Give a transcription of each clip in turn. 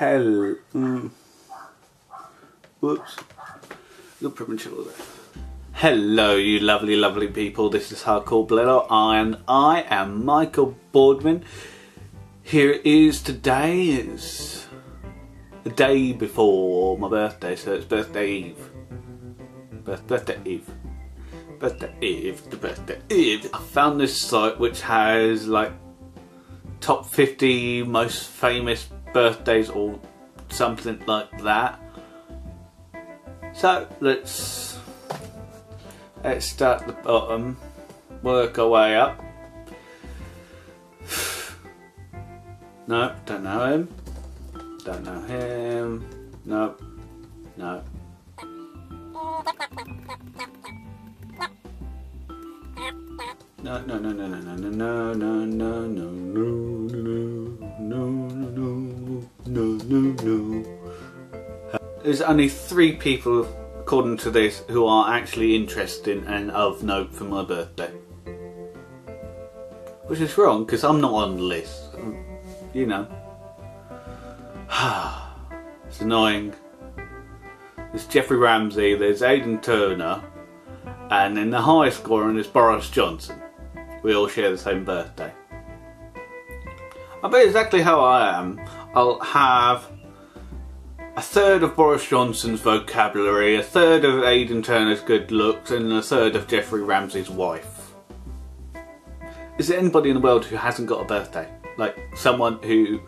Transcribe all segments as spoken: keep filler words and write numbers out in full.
hell. Mm. Whoops. Little premature there. Hello, you lovely, lovely people. This is Hardcore Blello, and I am Michael Boardman. Here it is today. It's the day before my birthday, so it's birthday eve. Birth birthday eve. Birthday eve. The birthday eve. I found this site which has like top fifty most famous birthdays or something like that. So let's. Let's start at the bottom, work our way up. Nope, don't know him. Don't know him. Nope. No. No, no, no, no, no, no, no, no, no, no, no, no, no, no. There's only three people, according to this, who are actually interesting and of note for my birthday, which is wrong because I'm not on the list. I'm, you know, it's annoying. There's Geoffrey Ramsey, there's Aidan Turner, and then the highest scorer is Boris Johnson. We all share the same birthday. I bet exactly how I am. I'll have a third of Boris Johnson's vocabulary, a third of Aidan Turner's good looks, and a third of Geoffrey Ramsey's wife. Is there anybody in the world who hasn't got a birthday? Like someone who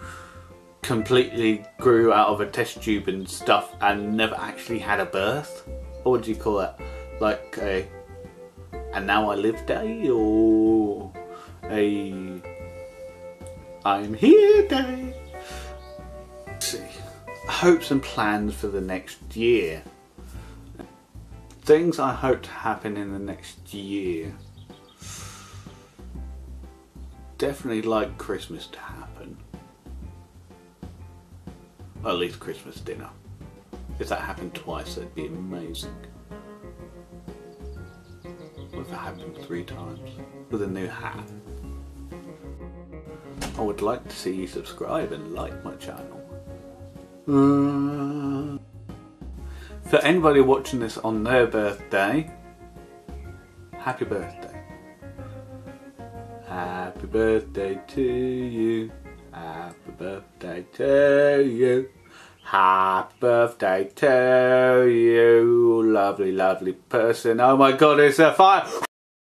completely grew out of a test tube and stuff and never actually had a birth? Or what do you call that? Like a and now I live day, or a I'm here day? Let's see. Hopes and plans for the next year. Things I hope to happen in the next year. Definitely like Christmas to happen. Well, at least Christmas dinner. If that happened twice, that'd be amazing. What if it happened three times? With a new hat. I would like to see you subscribe and like my channel. Uh, for anybody watching this on their birthday, happy birthday. Happy birthday to you. Happy birthday to you. Happy birthday to you, lovely, lovely person. Oh my god, it's a fire!